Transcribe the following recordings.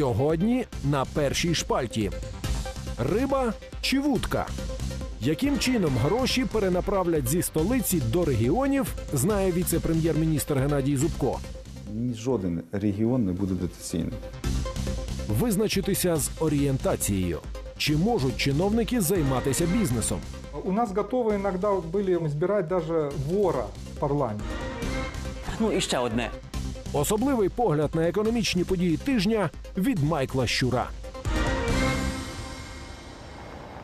Сьогодні на першій шпальті. Риба чи вудка? Яким чином гроші перенаправлять зі столиці до регіонів, знає віце-прем'єр-міністр Геннадій Зубко. Жоден регіон не буде дотаційним. Визначитися з орієнтацією. Чи можуть чиновники займатися бізнесом? У нас готові іноді були збирати навіть вора в парламенті. Ну і ще одне. Особливий погляд на економічні події тижня від Майкла Щура.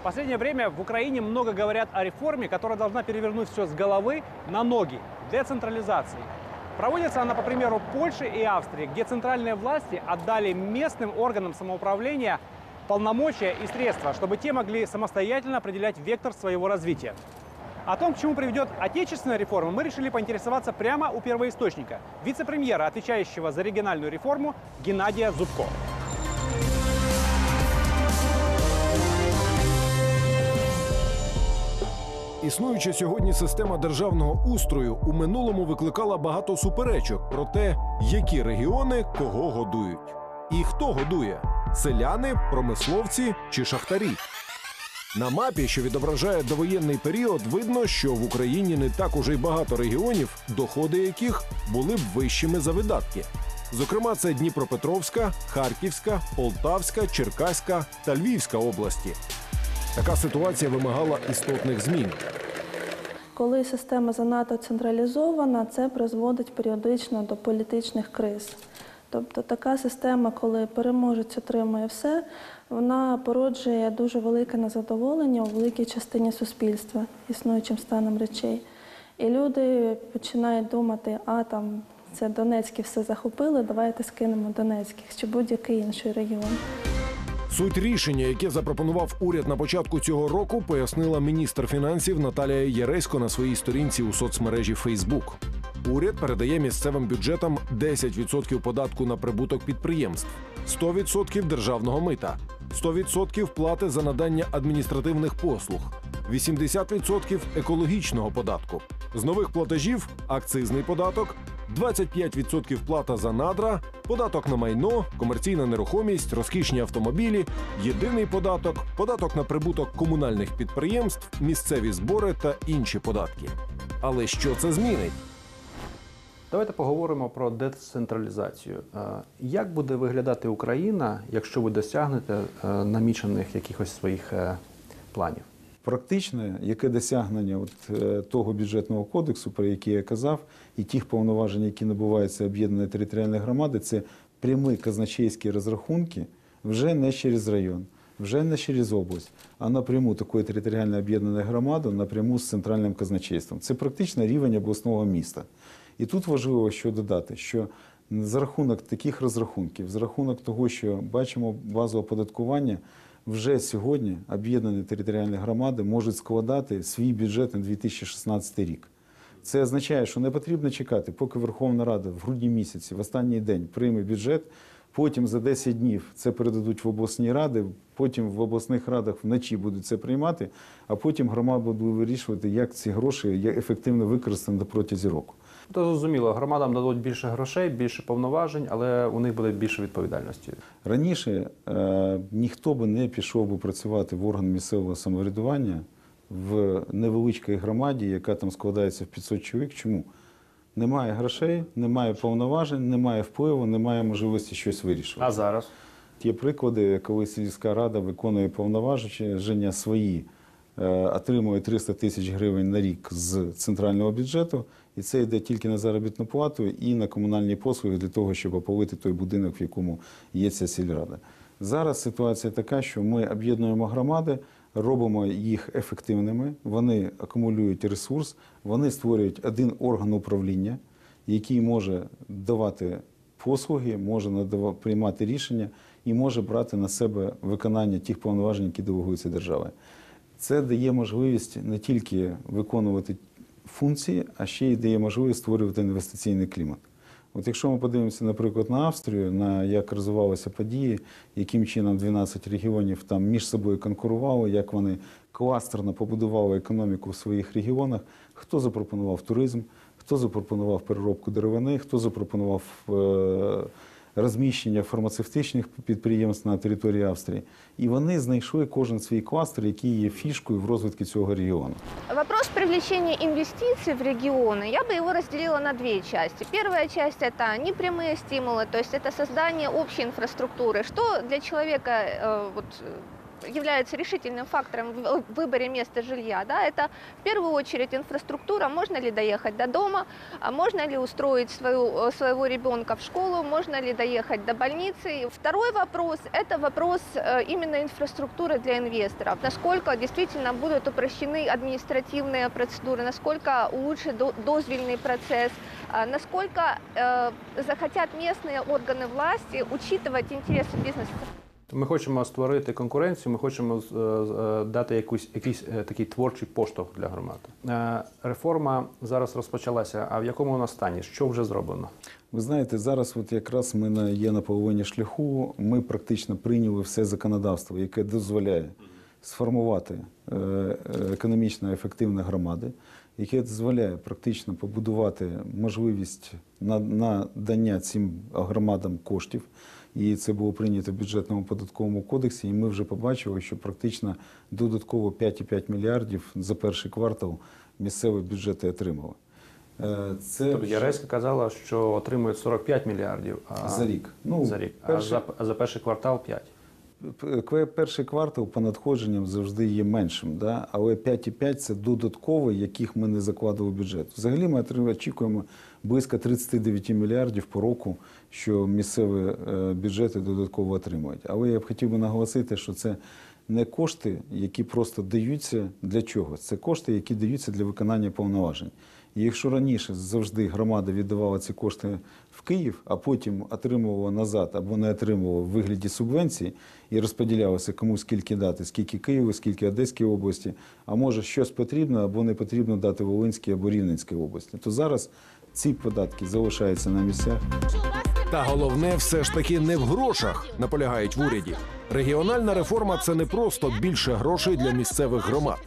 В последнее время в Украине много говорят о реформе, которая должна перевернуть все с головы на ноги – децентрализации. Проводится она по примеру Польши и Австрии, где центральные власти отдали местным органам самоуправления полномочия и средства, чтобы те могли самостоятельно определять вектор своего развития. О том, к чему приведет отечественная реформа, мы решили поинтересоваться прямо у первоисточника – вице-премьера, отвечающего за региональную реформу Геннадия Зубко. Існуюча сьогодні система державного устрою у минулому викликала багато суперечок про те, які регіони кого годують. І хто годує – селяни, промисловці чи шахтарі. На мапі, що відображає довоєнний період, видно, що в Україні не так уже й багато регіонів, доходи яких були б вищими за видатки. Зокрема, це Дніпропетровська, Харківська, Полтавська, Черкаська та Львівська області. Така ситуація вимагала істотних змін. Коли система занадто централізована, це призводить періодично до політичних криз. Тобто така система, коли переможець отримує все, вона породжує дуже велике незадоволення у великій частині суспільства існуючим станом речей. І люди починають думати, а там це донецькі все захопили, давайте скинемо донецьких чи будь-який інший регіон. Суть рішення, яке запропонував уряд на початку цього року, пояснила міністр фінансів Наталья Яресько на своїй сторінці у соцмережі Facebook. Уряд передає місцевим бюджетам 10% податку на прибуток підприємств, 100% державного мита, 100% плати за надання адміністративних послуг, 80% екологічного податку. З нових платежів – акцизний податок, 25% плата за надра, податок на майно, комерційна нерухомість, розкішні автомобілі, єдиний податок, податок на прибуток комунальних підприємств, місцеві збори та інші податки. Але що це змінить? Давайте поговоримо про децентралізацію. Як буде виглядати Україна, якщо ви досягнете намічених якихось своїх планів? Практичне, яке досягнення того бюджетного кодексу, про який я казав, і тих повноважень, які набуваються об'єднаної територіальної громади, це прямі казначейські розрахунки вже не через район, вже не через область, а напряму такої територіально об'єднаної громади, напряму з центральним казначейством. Це практично рівень обласного міста. І тут важливо що додати, що за рахунок таких розрахунків, за рахунок того, що бачимо базу оподаткування, вже сьогодні об'єднані територіальні громади можуть складати свій бюджет на 2016 рік. Це означає, що не потрібно чекати, поки Верховна Рада в грудні місяці, в останній день прийме бюджет, потім за 10 днів це передадуть в обласні ради, потім в обласних радах вночі будуть це приймати, а потім громада буде вирішувати, як ці гроші ефективно використані протягом року. Це зрозуміло, громадам дадуть більше грошей, більше повноважень, але у них буде більше відповідальності. Раніше ніхто би не пішов працювати в орган місцевого самоврядування в невеличкій громаді, яка там складається в 500 чоловік. Чому? Немає грошей, немає повноважень, немає впливу, немає можливості щось вирішувати. А зараз? Є приклади, коли сільська рада виконує повноваження свої, отримує 300 тисяч гривень на рік з центрального бюджету, і це йде тільки на заробітну плату і на комунальні послуги для того, щоб опалити той будинок, в якому є ця сільрада. Зараз ситуація така, що ми об'єднуємо громади, робимо їх ефективними, вони акумулюють ресурс, вони створюють один орган управління, який може давати послуги, може приймати рішення і може брати на себе виконання тих повноважень, які делегуються державою. Це дає можливість не тільки виконувати функції, а ще й дає можливість створювати інвестиційний клімат. От якщо ми подивимося, наприклад, на Австрію, на як розвивалися події, яким чином 12 регіонів там між собою конкурували, як вони кластерно побудували економіку в своїх регіонах, хто запропонував туризм, хто запропонував переробку деревини, хто запропонував розміщення фармацевтичних підприємств на території Австрії. І вони знайшли кожен свій кластер, який є фішкою в розвитку цього регіону. Вопрос привлечения инвестиций в регионы, я бы его разделила на две части. Первая часть – это непрямые стимулы, то есть это создание общей инфраструктуры, что для человека является решительным фактором в выборе места жилья. Да? Это в первую очередь инфраструктура, можно ли доехать до дома, можно ли устроить своего ребенка в школу, можно ли доехать до больницы. Второй вопрос – это вопрос именно инфраструктуры для инвесторов. Насколько действительно будут упрощены административные процедуры, насколько улучшит дозвольный процесс, насколько захотят местные органы власти учитывать интересы бизнеса. Ми хочемо створити конкуренцію, ми хочемо дати якийсь такий творчий поштовх для громад. Реформа зараз розпочалася, а в якому вона стані? Що вже зроблено? Ви знаєте, зараз от якраз ми є на половині шляху, ми практично прийняли все законодавство, яке дозволяє сформувати економічно ефективні громади, яке дозволяє практично побудувати можливість надання цим громадам коштів. І це було прийнято в бюджетному податковому кодексі, і ми вже побачили, що практично додатково 5,5 мільярдів за перший квартал місцеві бюджети отримали. Тобто Яресько казала, що отримують 45 мільярдів за рік, а за перший квартал – 5. Перший квартал по надходженням завжди є меншим, але 5,5 – це додатково, яких ми не закладали в бюджет. Взагалі ми очікуємо близько 39 мільярдів по року, що місцеві бюджети додатково отримують. Але я б хотів би наголосити, що це не кошти, які просто даються для чогось. Це кошти, які даються для виконання повноважень. І якщо раніше завжди громада віддавала ці кошти в Київ, а потім отримувала назад або не отримувала в вигляді субвенцій і розподілялося кому скільки дати, скільки Києву, скільки Одеській області, а може щось потрібно або не потрібно дати Волинській або Рівненській області, то зараз ці податки залишаються на місцях. Та головне все ж таки не в грошах, наполягають в уряді. Регіональна реформа – це не просто більше грошей для місцевих громад.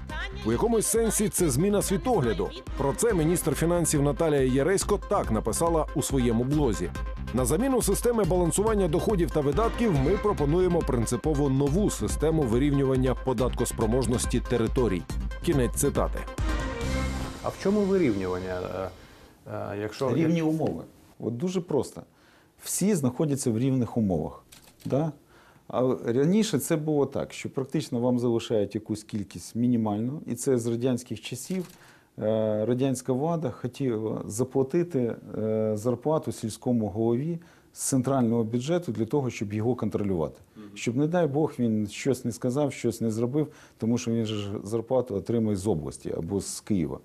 У якомусь сенсі це зміна світогляду. Про це міністр фінансів Наталія Яресько так написала у своєму блозі. На заміну системи балансування доходів та видатків ми пропонуємо принципово нову систему вирівнювання податкоспроможності територій. Кінець цитати. А в чому вирівнювання? Рівні умови. От дуже просто. Всі знаходяться в рівних умовах. А раніше це було так, що практично вам залишають якусь кількість мінімальну, і це з радянських часів. Радянська влада хотіла заплатити зарплату сільському голові з центрального бюджету для того, щоб його контролювати. Щоб, не дай Бог, він щось не сказав, щось не зробив, тому що він же зарплату отримує з області або з Києва.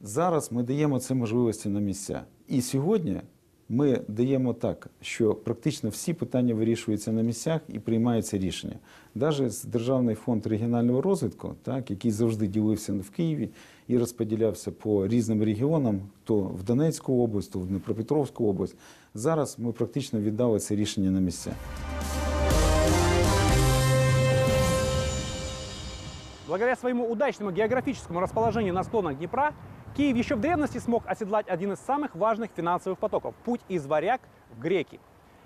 Зараз ми даємо ці можливості на місця. І сьогодні ми даємо так, що практично всі питання вирішуються на місцях і приймаються рішення. Навіть Державний фонд регіонального розвитку, який завжди ділився в Києві і розподілявся по різним регіонам, то в Донецьку область, то в Дніпропетровську область, зараз ми практично віддали це рішення на місця. Благодаря своему удачному географическому расположению на склонах Днепра, Киев еще в древности смог оседлать один из самых важных финансовых потоков – путь из варяг в греки.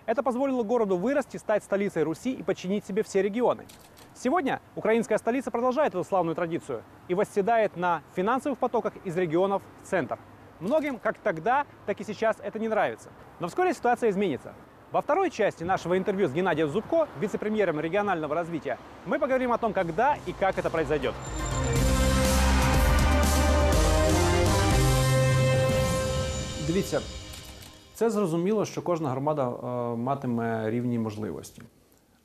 Это позволило городу вырасти, стать столицей Руси и подчинить себе все регионы. Сегодня украинская столица продолжает эту славную традицию и восседает на финансовых потоках из регионов в центр. Многим как тогда, так и сейчас это не нравится. Но вскоре ситуация изменится. Во второй части нашего интервью с Геннадием Зубко, вице-премьером регионального развития, мы поговорим о том, когда и как это произойдет. Дивіться, це зрозуміло, що кожна громада матиме рівні можливості.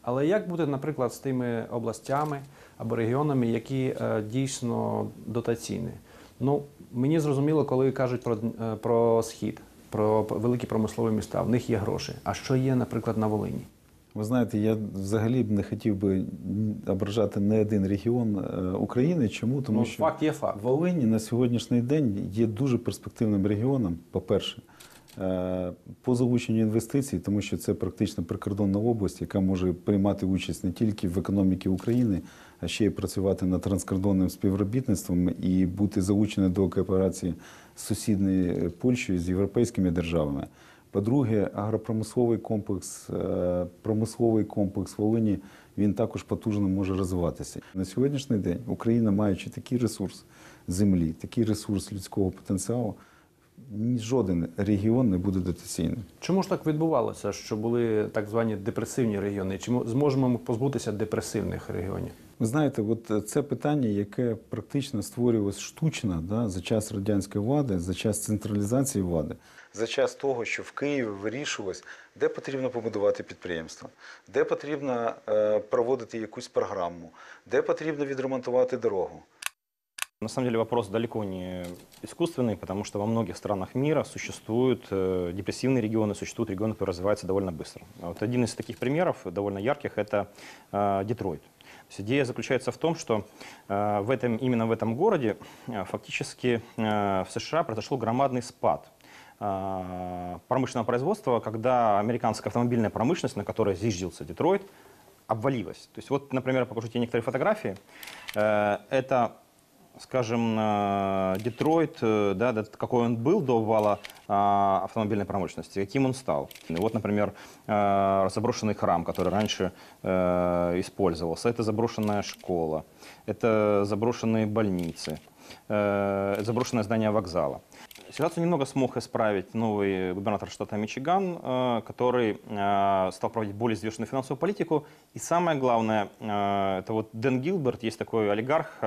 Але як бути, наприклад, з тими областями або регіонами, які дійсно дотаційні? Ну, мені зрозуміло, коли кажуть про Схід, про великі промислові міста, в них є гроші. А що є, наприклад, на Волині? Ви знаєте, я взагалі б не хотів би ображати не один регіон України. Чому? Тому що Волинь на сьогоднішній день є дуже перспективним регіоном, по-перше, по залученню інвестицій, тому що це практично прикордонна область, яка може приймати участь не тільки в економіці України, а ще й працювати над транскордонним співробітництвом і бути залученою до кооперації з сусідньою Польщею, з європейськими державами. По-друге, агропромисловий комплекс Волині, він також потужно може розвиватися. На сьогоднішній день Україна, маючи такий ресурс землі, такий ресурс людського потенціалу, жоден регіон не буде дотаційним. Чому ж так відбувалося, що були так звані депресивні регіони? Чи зможемо ми позбутися депресивних регіонів? Ви знаєте, от це питання, яке практично створювалося штучно, да, за час радянської влади, за час централізації влади, за час того, що в Києві вирішувалось, де потрібно побудувати підприємство, де потрібно проводити якусь програму, де потрібно відремонтувати дорогу. На самом деле вопрос далеко не искусственный, потому что во многих странах мира существуют депрессивные регионы, существуют регионы, которые развиваются довольно быстро. Вот один из таких примеров, довольно ярких, это Детройт. Идея заключается в том, что именно в этом городе фактически в США произошел громадный спад промышленного производства, когда американская автомобильная промышленность, на которой зиждился Детройт, обвалилась. То есть вот, например, покажу тебе некоторые фотографии. Это, скажем, Детройт, да, какой он был до обвала автомобильной промышленности, каким он стал. Вот, например, заброшенный храм, который раньше использовался. Это заброшенная школа, это заброшенные больницы, заброшенное здание вокзала. Ситуацию немного смог исправить новый губернатор штата Мичиган, который стал проводить более взвешенную финансовую политику. И самое главное, это вот Дэн Гилберт, есть такой олигарх,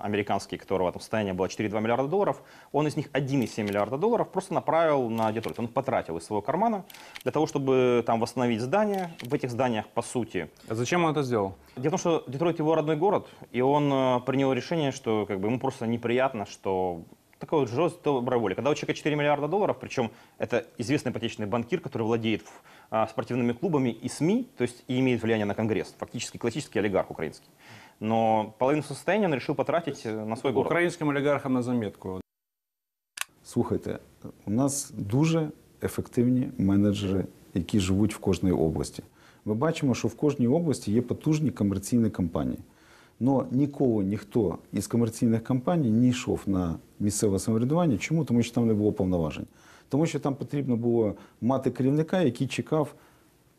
американский, которого там состояние было $4,2 миллиарда, он из них $1,7 миллиарда просто направил на Детройт. Он потратил из своего кармана для того, чтобы там восстановить здания. В этих зданиях, по сути... А зачем он это сделал? Дело в том, что Детройт его родной город, и он принял решение, что как бы, ему просто неприятно, что... Такая вот жесть доброй воли. Когда у человека $4 миллиарда, причем это известный ипотечный банкир, который владеет спортивными клубами и СМИ, то есть и имеет влияние на Конгресс, фактически классический олигарх украинский. Но половину состояния он решил потратить на свой город. Украинским олигархам на заметку. Слухайте, у нас дуже ефективні менеджери, які живуть в кожній області. Ми бачимо, що в кожній області є потужні комерційні компанії. Но ніколи ніхто із комерційних компаній не йшов на місцеве самоврядування. Чому? Тому що там не було повноважень. Тому що там потрібно було мати керівника, який чекав,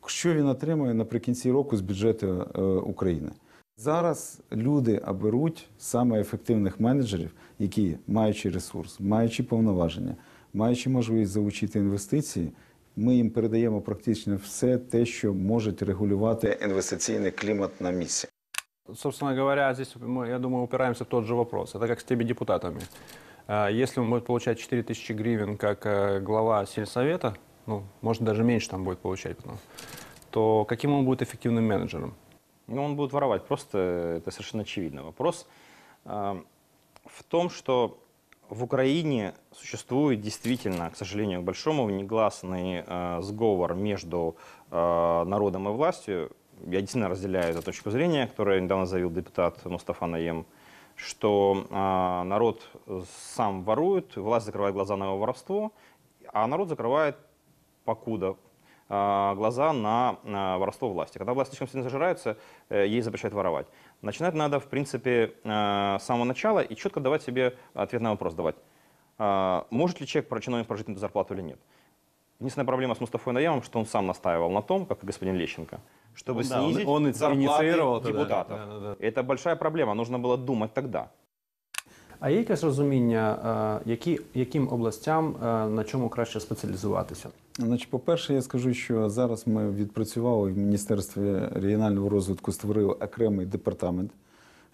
що він отримає наприкінці року з бюджету України. Зараз люди оберуть саме ефективних менеджерів, які, маючи ресурс, маючи повноваження, маючи можливість залучити інвестиції, ми їм передаємо практично все те, що можуть регулювати інвестиційний клімат на місці. Собственно говоря, здесь мы, я думаю, упираемся в тот же вопрос. Это как с теми депутатами. Если он будет получать 4000 гривен как глава сельсовета, ну, может, даже меньше там будет получать, то каким он будет эффективным менеджером? Ну, он будет воровать. Просто это совершенно очевидно. Вопрос в том, что в Украине существует действительно, к сожалению, большому негласный сговор между народом и властью. Я действительно разделяю эту точку зрения, которую недавно заявил депутат Мустафа Найєм, что народ сам ворует, власть закрывает глаза на его воровство, а народ закрывает покуда глаза на воровство власти. Когда власть слишком сильно зажирается, ей запрещают воровать. Начинать надо, в принципе, с самого начала и четко давать себе ответ на вопрос давать. Может ли человек, чиновник, прожить на эту зарплату или нет? Единственная проблема с Мустафой Найємом, что он сам настаивал на том, как и господин Лещенко, чтобы снизить он зарплаты депутатов. Да. Это большая проблема, нужно было думать тогда. А є якесь розуміння, яким областям, на чому краще спеціалізуватися? Значить, по-перше, я скажу, що зараз ми відпрацювали в Міністерстві регіонального розвитку, створили окремий департамент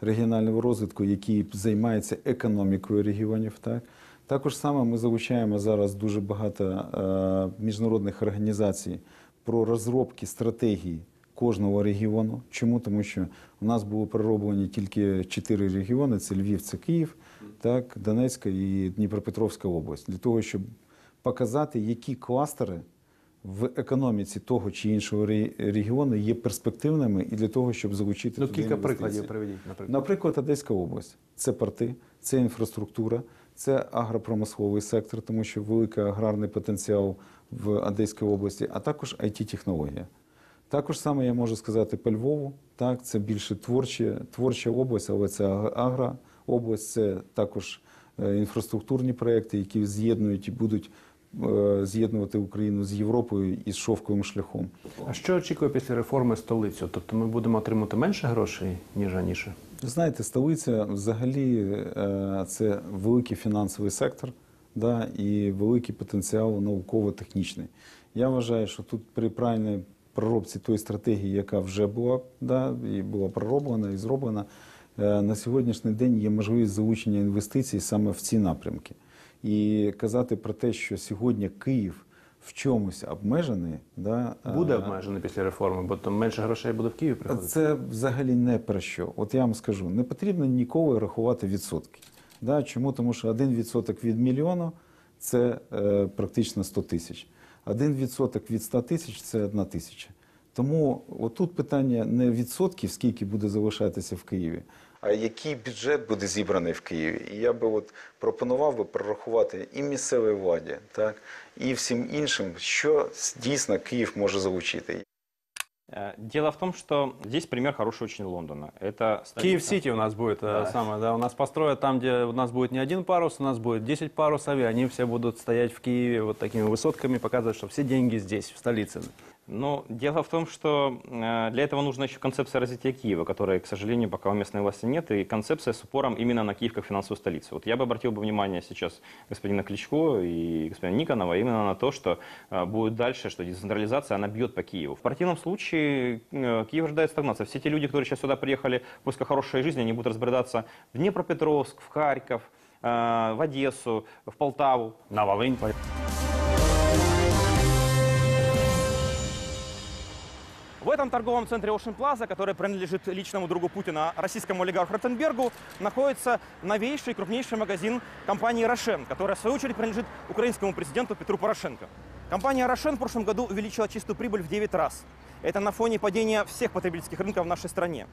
регіонального розвитку, який займається економікою регіонів. Так? Також саме ми залучаємо зараз дуже багато міжнародних організацій про розробки стратегії кожного регіону. Чому? Тому що у нас було пророблені тільки 4 регіони – це Львів, це Київ, так, Донецька і Дніпропетровська область. Для того, щоб показати, які кластери в економіці того чи іншого регіону є перспективними і для того, щоб залучити туди інвестиції. Кілька прикладів приведіть, наприклад. Наприклад, Одеська область – це порти, це інфраструктура, це агропромисловий сектор, тому що великий аграрний потенціал в Одеській області, а також IT-технологія. Також саме я можу сказати по Львову, так, це більше творча область, але це агрообласть, це також інфраструктурні проекти, які з'єднують і будуть з'єднувати Україну з Європою і з шовковим шляхом. А що очікує після реформи столицю? Тобто ми будемо отримати менше грошей, ніж раніше? Знаєте, столиця взагалі це великий фінансовий сектор, да, і великий потенціал науково-технічний. Я вважаю, що тут при правильній проробці тої стратегії, яка вже була, да, і була пророблена і зроблена, на сьогоднішній день є можливість залучення інвестицій саме в ці напрямки. І казати про те, що сьогодні Київ в чомусь обмежений... Да, буде обмежений після реформи, бо там менше грошей буде в Києві приходити? Це взагалі не про що. От я вам скажу, не потрібно ніколи рахувати відсотки. Да, чому? Тому що 1% від мільйону – це практично 100 тисяч. 1% від 100 тисяч – це 1 тисяча. Тому отут питання не відсотків, скільки буде залишатися в Києві, а який бюджет буде зібраний в Києві. І я би от пропонував би прорахувати і місцевій владі, так, і всім іншим, що дійсно Київ може залучити. Дело в том, что здесь пример хороший очень Лондона. Это Киев-Сити у нас будет, да. Самое, да, у нас построят там, где у нас будет не один парус, у нас будет 10 парусов, и они все будут стоять в Киеве вот такими высотками, показывать, что все деньги здесь, в столице. Но дело в том, что для этого нужна еще концепция развития Киева, которой, к сожалению, пока у местной власти нет, и концепция с упором именно на Киев как финансовую столицу. Вот я бы обратил внимание сейчас господина Кличко и господина Никонова именно на то, что будет дальше, что децентрализация, она бьет по Киеву. В противном случае Киев ожидает стагнация. Все те люди, которые сейчас сюда приехали в поисках хорошей жизни, они будут разбредаться в Днепропетровск, в Харьков, в Одессу, в Полтаву, на Волынь. В этом торговом центре Ocean Plaza, который принадлежит личному другу Путина, российскому олигарху Ротенбергу, находится новейший, крупнейший магазин компании «Рошен», которая, в свою очередь, принадлежит украинскому президенту Петру Порошенко. Компания «Рошен» в прошлом году увеличила чистую прибыль в 9 раз. Это на фоне падения всех потребительских рынков в нашей стране.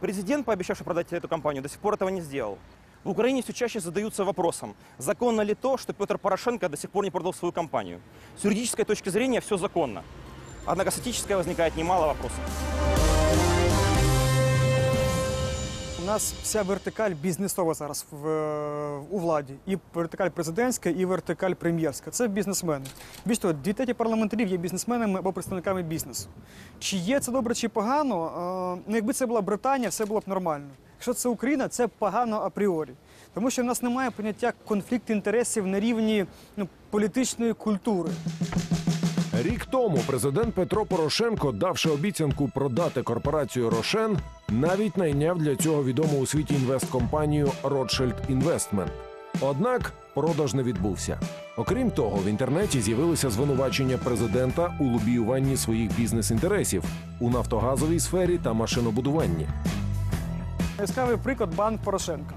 Президент, пообещавший продать эту компанию, до сих пор этого не сделал. В Украине все чаще задаются вопросом, законно ли то, что Петр Порошенко до сих пор не продал свою компанию. С юридической точки зрения все законно. Однако с этической возникает немало вопросов. У нас вся вертикаль бізнесова зараз у владі. І вертикаль президентська, і вертикаль прем'єрська. Це бізнесмени. Більш того, 2/3 парламентарів є бізнесменами або представниками бізнесу. Чи є це добре, чи погано? Ну, якби це була Британія, все було б нормально. Якщо це Україна, це погано апріорі. Тому що в нас немає поняття конфлікту інтересів на рівні, ну, політичної культури. Рік тому президент Петро Порошенко, давши обіцянку продати корпорацію «Рошен», навіть найняв для цього відому у світі інвесткомпанію «Ротшильд Інвестмент». Однак продаж не відбувся. Окрім того, в інтернеті з'явилися звинувачення президента у лобіюванні своїх бізнес-інтересів у нафтогазовій сфері та машинобудуванні. Яскравий приклад – банк Порошенка.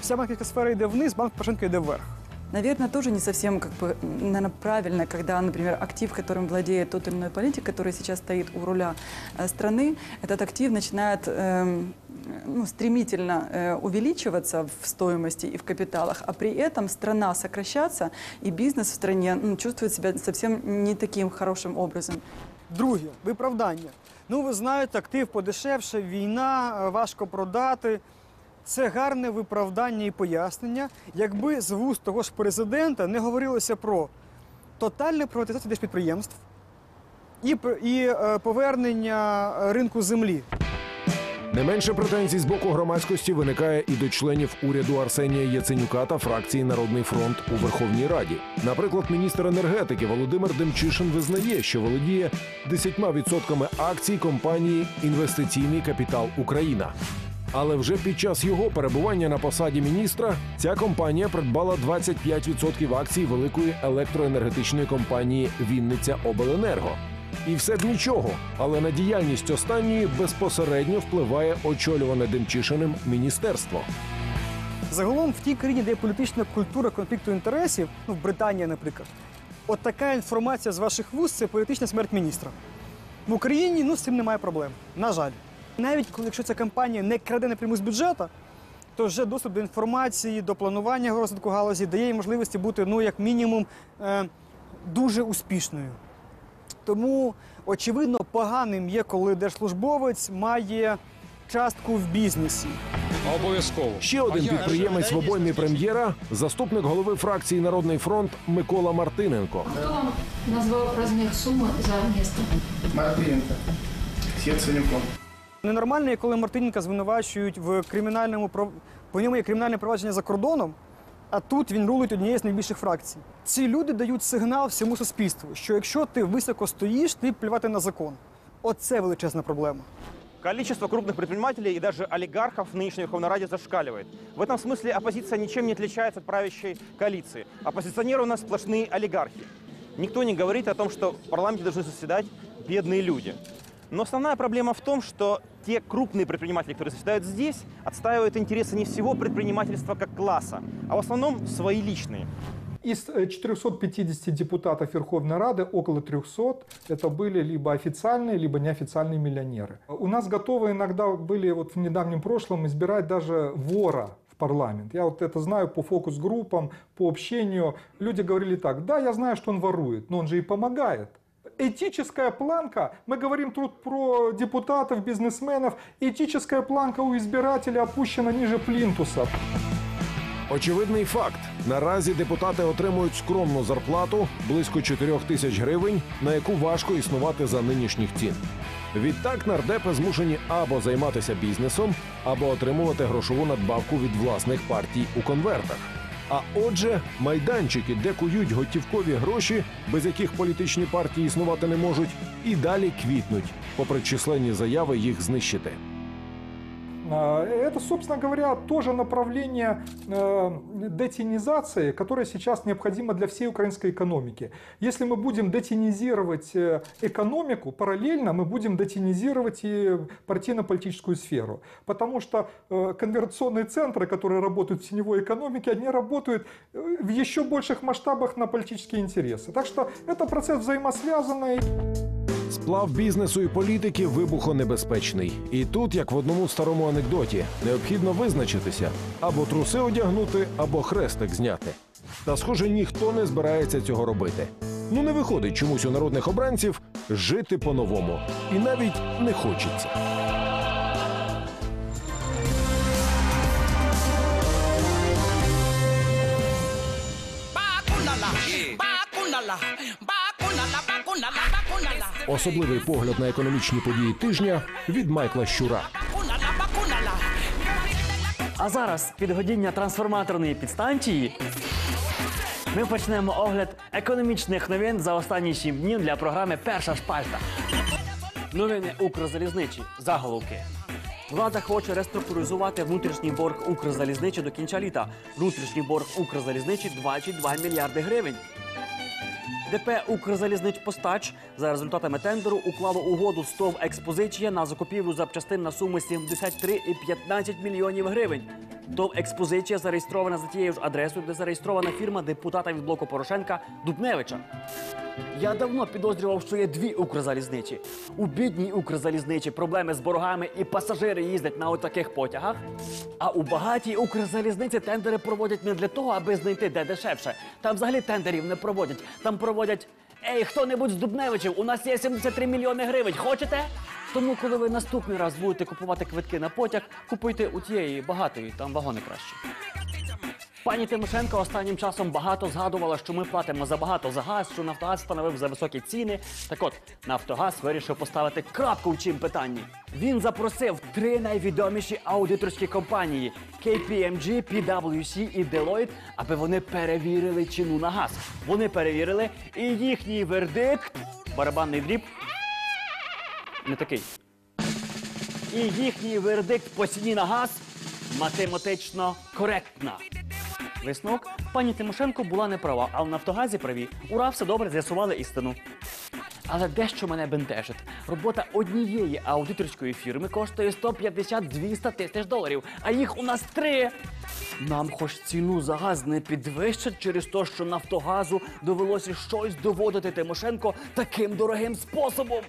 Вся банківська сфера йде вниз, банк Порошенка йде вверх. Наверное, тоже не совсем, как бы, наверное, правильно, когда, например, актив, которым владеет тот или иной политик, который сейчас стоит у руля страны, этот актив начинает стремительно увеличиваться в стоимости и в капиталах, а при этом страна сокращаться, и бизнес в стране чувствует себя совсем не таким хорошим образом. Друге, виправдання. Ну, ви знаєте, актив подешевше, війна, важко продати. Це гарне виправдання і пояснення, якби з вуст того ж президента не говорилося про тотальну приватизацію держпідприємств і повернення ринку землі. Не менше претензій з боку громадськості виникає і до членів уряду Арсенія Яценюка та фракції «Народний фронт» у Верховній Раді. Наприклад, міністр енергетики Володимир Демчишин визнає, що володіє 10% акцій компанії «Інвестиційний капітал Україна». Але вже під час його перебування на посаді міністра ця компанія придбала 25% акцій великої електроенергетичної компанії «Винница Обленерго». І все б нічого, але на діяльність останньої безпосередньо впливає очолюване Демчишиним міністерство. Загалом в тій країні, де є політична культура конфлікту інтересів, ну, в Британії, наприклад, от така інформація з ваших вуст – це політична смерть міністра. В Україні, ну, з цим немає проблем, на жаль. Навіть якщо ця компанія не краде напряму з бюджету, то вже доступ до інформації, до планування розвитку галузі дає їй можливості бути, ну, як мінімум, дуже успішною. Тому, очевидно, поганим є, коли держслужбовець має частку в бізнесі. Обов'язково. Ще один підприємець в обоймі прем'єра – заступник голови фракції «Народний фронт» Микола Мартиненко. Хто вам назвав розмір суми за місто? Мартиненко. З Яценюком. Ненормально, коли Мартиненка звинувачують в кримінальному... По ньому є кримінальне провадження за кордоном, а тут він рулить однією з найбільших фракцій. Ці люди дають сигнал всьому суспільству, що якщо ти високо стоїш, ти плювати на закон. Оце величезна проблема. Количество крупных предпринимателей и даже олигархов в нынешней Верховной Раде зашкаливает. В этом смысле оппозиция ничем не отличается от правящей коалиции. Оппозиционеры у нас сплошные олигархи. Никто не говорит о том, что в парламенте должны заседать бедные люди. Но основная проблема в том, что те крупные предприниматели, которые заседают здесь, отстаивают интересы не всего предпринимательства как класса, а в основном свои личные. Из 450 депутатов Верховной Рады около 300 это были либо официальные, либо неофициальные миллионеры. У нас готовы иногда были вот в недавнем прошлом избирать даже вора в парламент. Я вот это знаю по фокус-группам, по общению. Люди говорили так: да, я знаю, что он ворует, но он же и помогает. Этическая планка, мы говорим тут про депутатов, бизнесменов, этическая планка у избирателя опущена ниже плинтуса. Очевидний факт. Наразі депутати отримують скромну зарплату – близько 4 тисяч гривень, на яку важко існувати за нинішніх цін. Відтак нардепи змушені або займатися бізнесом, або отримувати грошову надбавку від власних партій у конвертах. А отже, майданчики, де кують готівкові гроші, без яких політичні партії існувати не можуть, і далі квітнуть, попри численні заяви їх знищити. Это, собственно говоря, тоже направление детинизации, которое сейчас необходимо для всей украинской экономики. Если мы будем детинизировать экономику, параллельно мы будем детинизировать и партийно-политическую сферу. Потому что конверсионные центры, которые работают в теневой экономике, они работают в еще больших масштабах на политические интересы. Так что это процесс взаимосвязанный. Сплав бізнесу і політики вибухонебезпечний. І тут, як в одному старому анекдоті, необхідно визначитися – або труси одягнути, або хрестик зняти. Та, схоже, ніхто не збирається цього робити. Ну, не виходить чомусь у народних обранців жити по-новому. І навіть не хочеться. Особливий погляд на економічні події тижня від Майкла Щура. А зараз під годіння трансформаторної підстанції ми почнемо огляд економічних новин за останні 7 днів для програми «Перша шпальта». Новини Укрзалізничі. Заголовки. Влада хоче реструктуризувати внутрішній борг Укрзалізничі до кінця літа. Внутрішній борг Укрзалізничі – 22 мільярди гривень. ДП «Укрзалізничпостач» за результатами тендеру уклало угоду з ТОВ «Експозиція» на закупівлю запчастин на суми 73,15 мільйонів гривень. ТОВ «Експозиція» зареєстрована за тією ж адресою, де зареєстрована фірма депутата від блоку Порошенка Дубневича. Я давно підозрював, що є дві Укрзалізниці. У бідній Укрзалізниці проблеми з боргами і пасажири їздять на отаких потягах. А у багатій Укрзалізниці тендери проводять не для того, аби знайти де дешевше. Там взагалі тендерів не проводять. Там проводять: «Ей, хто-небудь з Дубневичів, у нас є 73 мільйони гривень, хочете?» Тому, коли ви наступний раз будете купувати квитки на потяг, купуйте у тієї багатої, там вагони краще. Пані Тимошенко останнім часом багато згадувала, що ми платимо забагато за газ, що Нафтогаз встановив за високі ціни. Так от, Нафтогаз вирішив поставити крапку в цьому питанні. Він запросив 3 найвідоміші аудиторські компанії – KPMG, PwC і Делойт, аби вони перевірили ціну на газ. Вони перевірили, і їхній вердикт – барабанний дріб – не такий. І їхній вердикт по ціні на газ – математично коректна. Висновок? Пані Тимошенко була не права, а в Нафтогазі праві. Ура, все добре, з'ясували істину. Але дещо мене бентежить. Робота однієї аудиторської фірми коштує 150-200 тисяч доларів, а їх у нас 3. Нам хоч ціну за газ не підвищать через те, що Нафтогазу довелося щось доводити Тимошенко таким дорогим способом.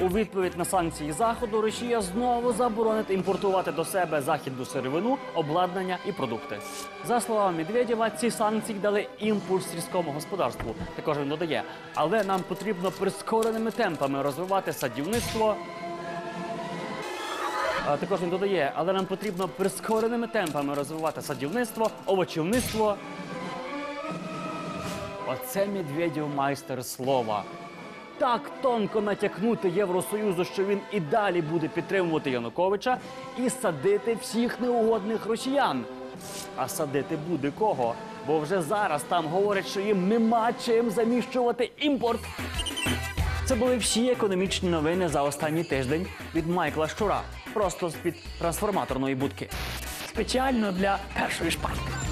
У відповідь на санкції Заходу Росія знову заборонить імпортувати до себе західну сировину, обладнання і продукти. За словами Медведєва, ці санкції дали імпульс сільському господарству. Також він додає: але нам потрібно прискореними темпами розвивати садівництво, Також він додає, але нам потрібно прискореними темпами розвивати садівництво, овочівництво. Оце Медведєв майстер слова. Так тонко натякнути Євросоюзу, що він і далі буде підтримувати Януковича і садити всіх неугодних росіян. А садити буде кого? Бо вже зараз там говорять, що їм нема чим заміщувати імпорт. Це були всі економічні новини за останній тиждень від Майкла Щура. Просто з-під трансформаторної будки. Спеціально для першої шпальти.